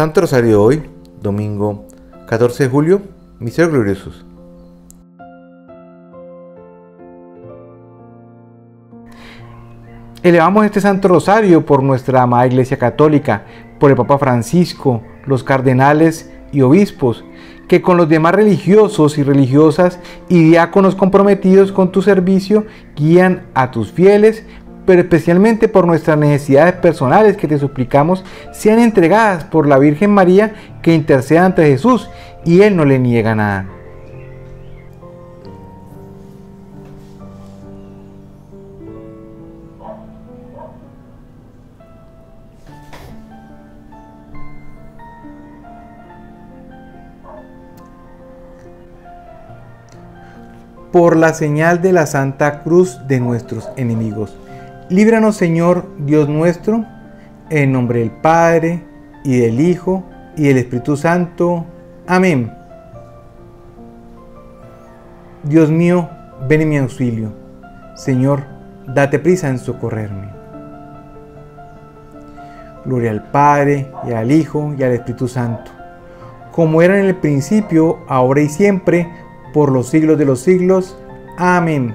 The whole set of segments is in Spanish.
Santo Rosario de hoy, domingo 14 de julio, misterios gloriosos. Elevamos este Santo Rosario por nuestra amada Iglesia Católica, por el Papa Francisco, los cardenales y obispos, que con los demás religiosos y religiosas y diáconos comprometidos con tu servicio guían a tus fieles, pero especialmente por nuestras necesidades personales que te suplicamos sean entregadas por la Virgen María, que intercede ante Jesús y Él no le niega nada. Por la señal de la Santa Cruz de nuestros enemigos, líbranos, Señor Dios nuestro, en el nombre del Padre, y del Hijo, y del Espíritu Santo. Amén. Dios mío, ven en mi auxilio. Señor, date prisa en socorrerme. Gloria al Padre, y al Hijo, y al Espíritu Santo, como era en el principio, ahora y siempre, por los siglos de los siglos. Amén.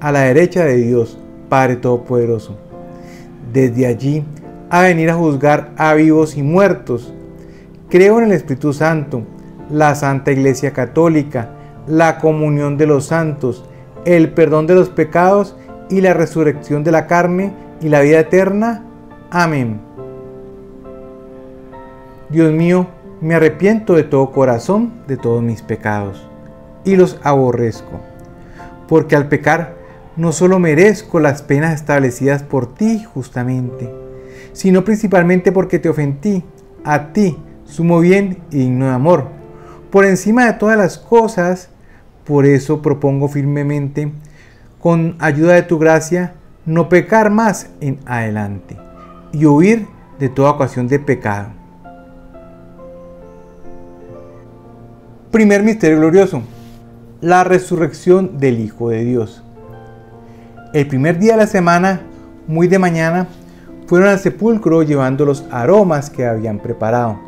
a la derecha de Dios, Padre Todopoderoso. Desde allí a venir a juzgar a vivos y muertos. Creo en el Espíritu Santo, la Santa Iglesia Católica, la comunión de los santos, el perdón de los pecados y la resurrección de la carne y la vida eterna. Amén. Dios mío, me arrepiento de todo corazón de todos mis pecados y los aborrezco, porque al pecar no solo merezco las penas establecidas por ti justamente, sino principalmente porque te ofendí a ti, sumo bien y digno de amor, por encima de todas las cosas. Por eso propongo firmemente, con ayuda de tu gracia, no pecar más en adelante y huir de toda ocasión de pecado. Primer misterio glorioso, la resurrección del Hijo de Dios. El primer día de la semana, muy de mañana, fueron al sepulcro llevando los aromas que habían preparado,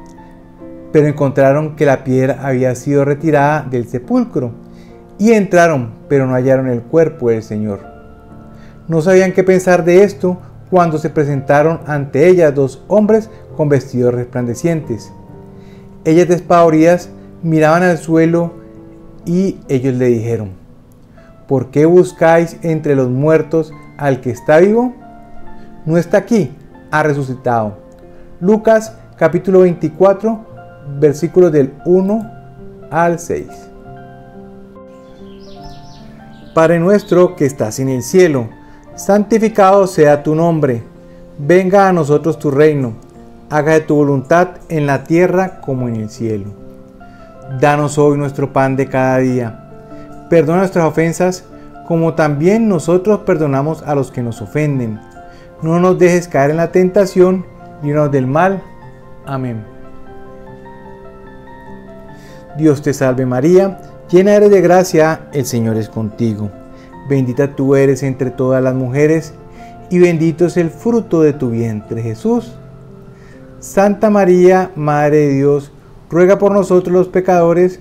pero encontraron que la piedra había sido retirada del sepulcro, y entraron, pero no hallaron el cuerpo del Señor. No sabían qué pensar de esto cuando se presentaron ante ellas dos hombres con vestidos resplandecientes. Ellas, despavoridas, miraban al suelo, y ellos le dijeron: ¿por qué buscáis entre los muertos al que está vivo? No está aquí, ha resucitado. Lucas capítulo 24, versículos del 1 al 6. Padre nuestro que estás en el cielo, santificado sea tu nombre. Venga a nosotros tu reino. Hágase tu voluntad en la tierra como en el cielo. Danos hoy nuestro pan de cada día. Perdona nuestras ofensas, como también nosotros perdonamos a los que nos ofenden. No nos dejes caer en la tentación, líbranos del mal. Amén. Dios te salve María, llena eres de gracia, el Señor es contigo. Bendita tú eres entre todas las mujeres, y bendito es el fruto de tu vientre, Jesús. Santa María, Madre de Dios, ruega por nosotros los pecadores,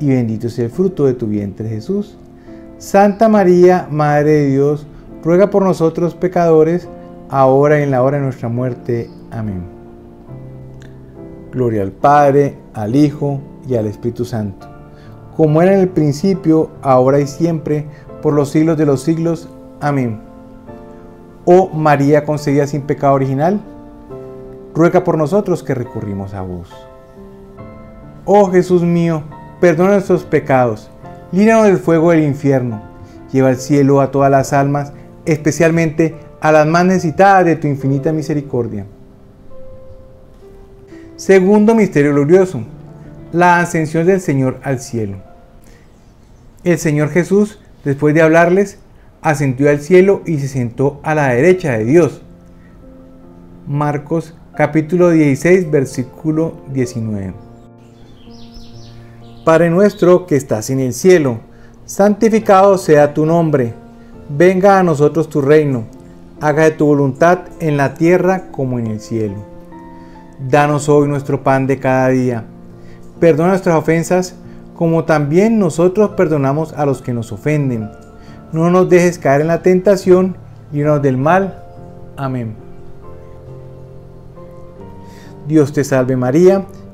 y bendito es el fruto de tu vientre Jesús. Santa María, Madre de Dios, ruega por nosotros pecadores, ahora y en la hora de nuestra muerte. Amén. Gloria al Padre, al Hijo y al Espíritu Santo, como era en el principio, ahora y siempre, por los siglos de los siglos. Amén. Oh María concebida sin pecado original, ruega por nosotros que recurrimos a vos. Oh Jesús mío, perdona nuestros pecados, líbranos del fuego del infierno, lleva al cielo a todas las almas, especialmente a las más necesitadas de tu infinita misericordia. Segundo misterio glorioso, la ascensión del Señor al cielo. El Señor Jesús, después de hablarles, ascendió al cielo y se sentó a la derecha de Dios. Marcos capítulo 16, versículo 19. Padre nuestro que estás en el cielo, santificado sea tu nombre. Venga a nosotros tu reino. Hágase tu voluntad en la tierra como en el cielo. Danos hoy nuestro pan de cada día. Perdona nuestras ofensas, como también nosotros perdonamos a los que nos ofenden. No nos dejes caer en la tentación, líbranos del mal. Amén. Dios te salve María,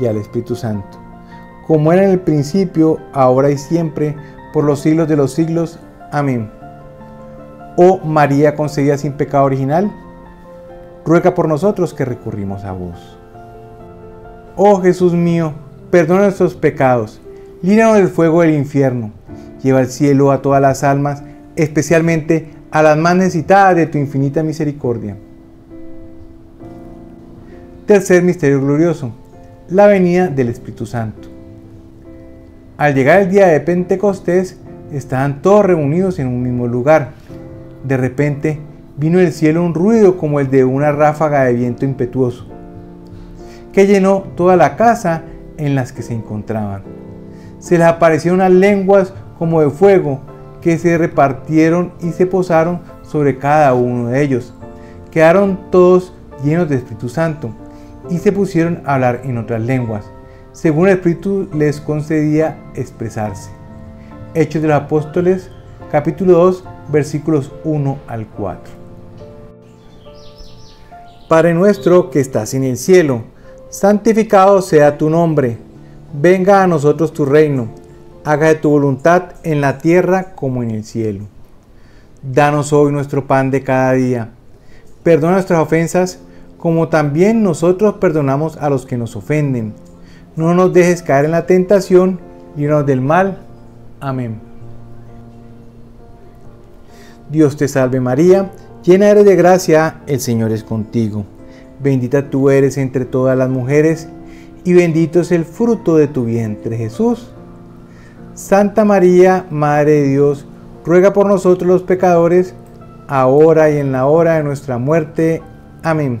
y al Espíritu Santo, como era en el principio, ahora y siempre, por los siglos de los siglos. Amén. Oh María concebida sin pecado original, ruega por nosotros que recurrimos a vos. Oh Jesús mío, perdona nuestros pecados, líbranos del fuego del infierno, lleva al cielo a todas las almas, especialmente a las más necesitadas de tu infinita misericordia. Tercer misterio glorioso, la venida del Espíritu Santo. Al llegar el día de Pentecostés, estaban todos reunidos en un mismo lugar. De repente, vino del cielo un ruido como el de una ráfaga de viento impetuoso, que llenó toda la casa en las que se encontraban. Se les aparecieron unas lenguas como de fuego, que se repartieron y se posaron sobre cada uno de ellos. Quedaron todos llenos de Espíritu Santo, y se pusieron a hablar en otras lenguas, según el Espíritu les concedía expresarse. Hechos de los Apóstoles, capítulo 2, versículos 1 al 4. Padre nuestro que estás en el cielo, santificado sea tu nombre. Venga a nosotros tu reino. Hágase tu voluntad en la tierra como en el cielo. Danos hoy nuestro pan de cada día. Perdona nuestras ofensas, como también nosotros perdonamos a los que nos ofenden. No nos dejes caer en la tentación, líbranos del mal. Amén. Dios te salve María, llena eres de gracia, el Señor es contigo. Bendita tú eres entre todas las mujeres, y bendito es el fruto de tu vientre, Jesús. Santa María, Madre de Dios, ruega por nosotros los pecadores, ahora y en la hora de nuestra muerte. Amén.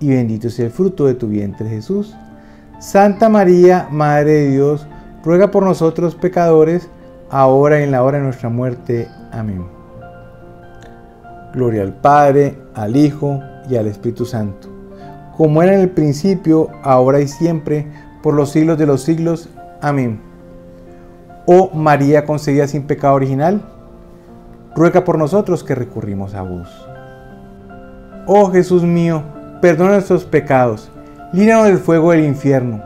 y bendito es el fruto de tu vientre, Jesús. Santa María, Madre de Dios, ruega por nosotros pecadores, ahora y en la hora de nuestra muerte. Amén. Gloria al Padre, al Hijo y al Espíritu Santo, como era en el principio, ahora y siempre, por los siglos de los siglos. Amén. Oh María concebida sin pecado original, ruega por nosotros que recurrimos a vos. Oh Jesús mío, perdona nuestros pecados, líbranos del fuego del infierno,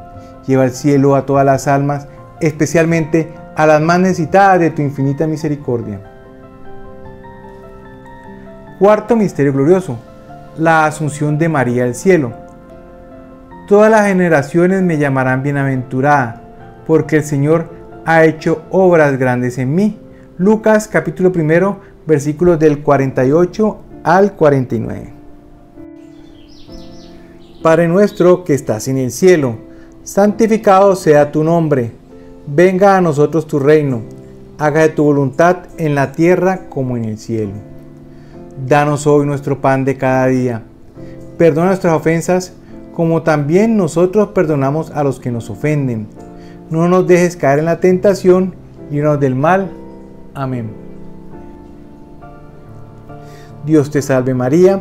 lleva al cielo a todas las almas, especialmente a las más necesitadas de tu infinita misericordia. Cuarto misterio glorioso, la asunción de María al cielo. Todas las generaciones me llamarán bienaventurada, porque el Señor ha hecho obras grandes en mí. Lucas capítulo 1, versículos del 48 al 49. Padre nuestro que estás en el cielo, santificado sea tu nombre. Venga a nosotros tu reino. Hágase tu voluntad en la tierra como en el cielo. Danos hoy nuestro pan de cada día. Perdona nuestras ofensas, como también nosotros perdonamos a los que nos ofenden. No nos dejes caer en la tentación, líbranos del mal. Amén. Dios te salve María,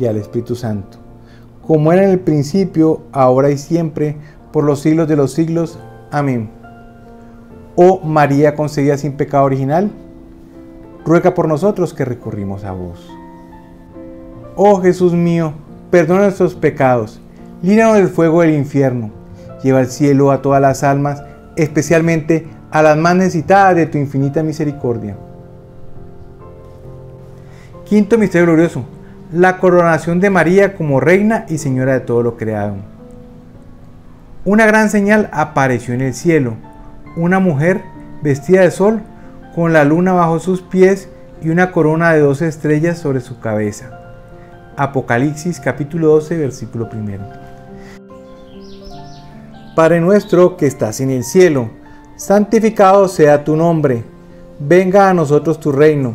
y al Espíritu Santo, como era en el principio, ahora y siempre, por los siglos de los siglos. Amén. Oh María concebida sin pecado original, ruega por nosotros que recurrimos a vos. Oh Jesús mío, perdona nuestros pecados, líbranos del fuego del infierno, lleva al cielo a todas las almas, especialmente a las más necesitadas de tu infinita misericordia. Quinto misterio glorioso, la coronación de María como reina y señora de todo lo creado. Una gran señal apareció en el cielo, una mujer vestida de sol, con la luna bajo sus pies y una corona de 12 estrellas sobre su cabeza. Apocalipsis capítulo 12, versículo 1. Padre nuestro que estás en el cielo, santificado sea tu nombre, venga a nosotros tu reino,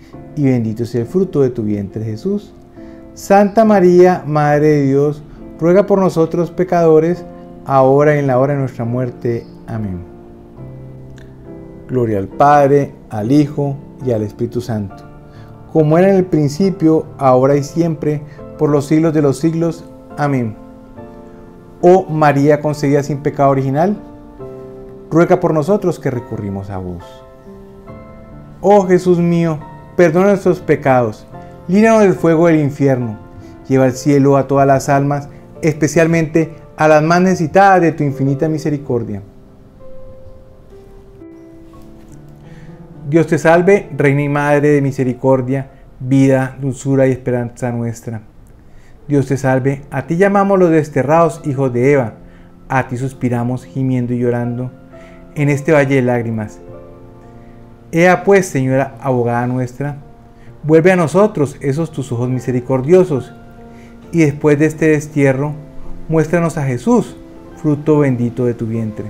y bendito es el fruto de tu vientre, Jesús. Santa María, Madre de Dios, ruega por nosotros pecadores, ahora y en la hora de nuestra muerte. Amén. Gloria al Padre, al Hijo y al Espíritu Santo, como era en el principio, ahora y siempre, por los siglos de los siglos. Amén. Oh María concebida sin pecado original, ruega por nosotros que recurrimos a vos. Oh Jesús mío, perdona nuestros pecados, líbranos del fuego del infierno, lleva al cielo a todas las almas, especialmente a las más necesitadas de tu infinita misericordia. Dios te salve, Reina y Madre de misericordia, vida, dulzura y esperanza nuestra. Dios te salve, a ti llamamos los desterrados hijos de Eva, a ti suspiramos gimiendo y llorando en este valle de lágrimas. Ea pues, Señora abogada nuestra, vuelve a nosotros esos tus ojos misericordiosos, y después de este destierro, muéstranos a Jesús, fruto bendito de tu vientre.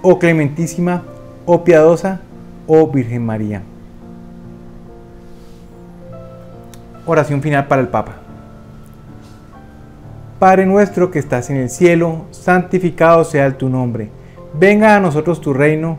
Oh clementísima, oh piadosa, oh Virgen María. Oración final para el Papa. Padre nuestro que estás en el cielo, santificado sea tu nombre. Venga a nosotros tu reino,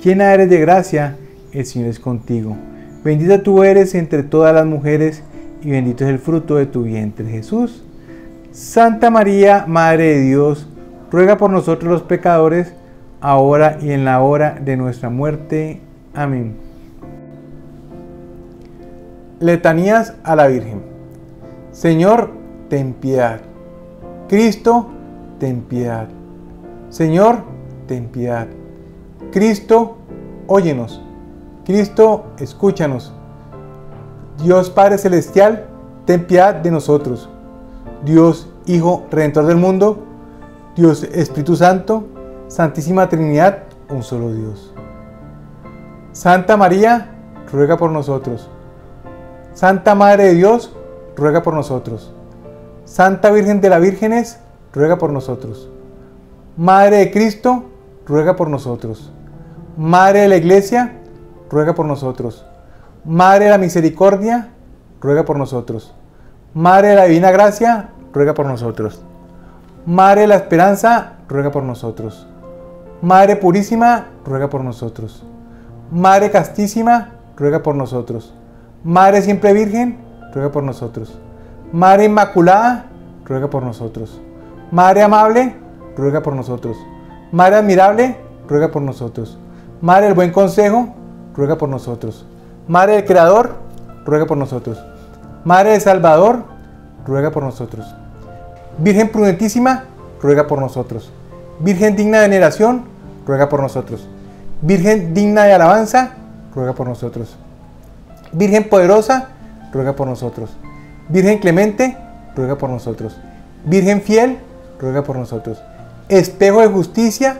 llena eres de gracia, el Señor es contigo. Bendita tú eres entre todas las mujeres y bendito es el fruto de tu vientre, Jesús. Santa María, Madre de Dios, ruega por nosotros los pecadores, ahora y en la hora de nuestra muerte. Amén. Letanías a la Virgen. Señor, ten piedad. Cristo, ten piedad. Señor, ten piedad. Cristo, óyenos. Cristo, escúchanos. Dios Padre Celestial, ten piedad de nosotros. Dios Hijo Redentor del mundo, Dios Espíritu Santo, Santísima Trinidad, un solo Dios. Santa María, ruega por nosotros. Santa Madre de Dios, ruega por nosotros. Santa Virgen de las Vírgenes, ruega por nosotros. Madre de Cristo, ruega por nosotros. Madre de la Iglesia, ruega por nosotros. Madre de la Misericordia, ruega por nosotros. Madre de la Divina Gracia, ruega por nosotros. Madre de la Esperanza, ruega por nosotros. Madre Purísima, ruega por nosotros. Madre Castísima, ruega por nosotros. Madre Siempre Virgen, ruega por nosotros. Madre Inmaculada, ruega por nosotros. Madre Amable, ruega por nosotros. Madre Admirable, ruega por nosotros. Madre del Buen Consejo, ruega por nosotros. Madre del Creador, ruega por nosotros. Madre del Salvador, ruega por nosotros. Virgen prudentísima, ruega por nosotros. Virgen digna de veneración, ruega por nosotros. Virgen digna de alabanza, ruega por nosotros. Virgen poderosa, ruega por nosotros. Virgen clemente, ruega por nosotros. Virgen fiel, ruega por nosotros. Espejo de justicia,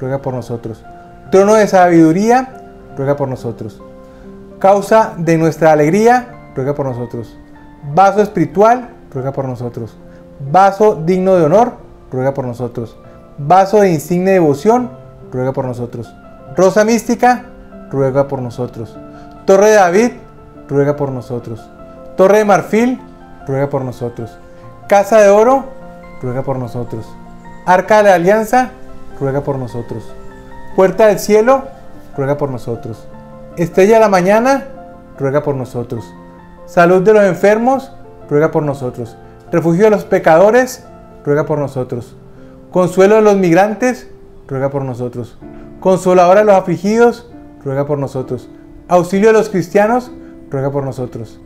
ruega por nosotros. Trono de sabiduría, ruega por nosotros. Causa de nuestra alegría, ruega por nosotros. Vaso espiritual, ruega por nosotros. Vaso digno de honor, ruega por nosotros. Vaso de insigne devoción, ruega por nosotros. Rosa mística, ruega por nosotros. Torre de David, ruega por nosotros. Torre de marfil, ruega por nosotros. Casa de oro, ruega por nosotros. Arca de la alianza, ruega por nosotros. Puerta del cielo, ruega por nosotros. Estrella de la mañana, ruega por nosotros. Salud de los enfermos, ruega por nosotros. Refugio de los pecadores, ruega por nosotros. Consuelo de los migrantes, ruega por nosotros. Consoladora de los afligidos, ruega por nosotros. Auxilio de los cristianos, ruega por nosotros.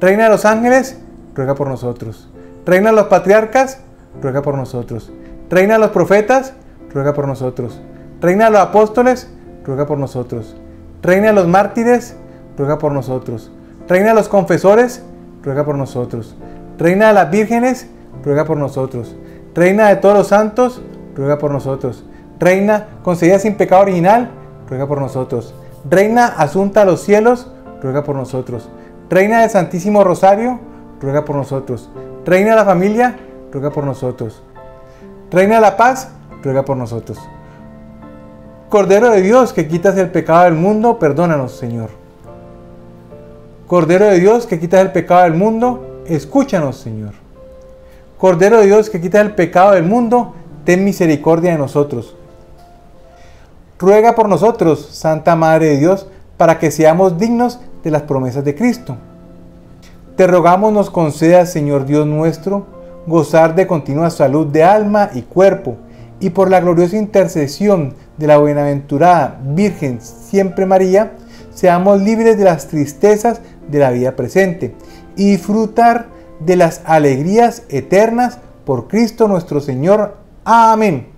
Reina de los ángeles, ruega por nosotros. Reina de los patriarcas, ruega por nosotros. Reina de los profetas, ruega por nosotros. Reina de los apóstoles, ruega por nosotros. Reina de los mártires, ruega por nosotros. Reina de los confesores, ruega por nosotros. Reina de las vírgenes, ruega por nosotros. Reina de todos los santos, ruega por nosotros. Reina concebida sin pecado original, ruega por nosotros. Reina asunta a los cielos, ruega por nosotros. Reina del Santísimo Rosario, ruega por nosotros. Reina de la familia, ruega por nosotros. Reina de la paz, ruega por nosotros. Cordero de Dios, que quitas el pecado del mundo, perdónanos, Señor. Cordero de Dios, que quitas el pecado del mundo, escúchanos, Señor. Cordero de Dios, que quitas el pecado del mundo, ten misericordia de nosotros. Ruega por nosotros, Santa Madre de Dios, para que seamos dignos de las promesas de Cristo. Te rogamos nos concedas, Señor Dios nuestro, gozar de continua salud de alma y cuerpo, y por la gloriosa intercesión de la bienaventurada Virgen siempre María, seamos libres de las tristezas de la vida presente, y disfrutar de las alegrías eternas por Cristo nuestro Señor. Amén.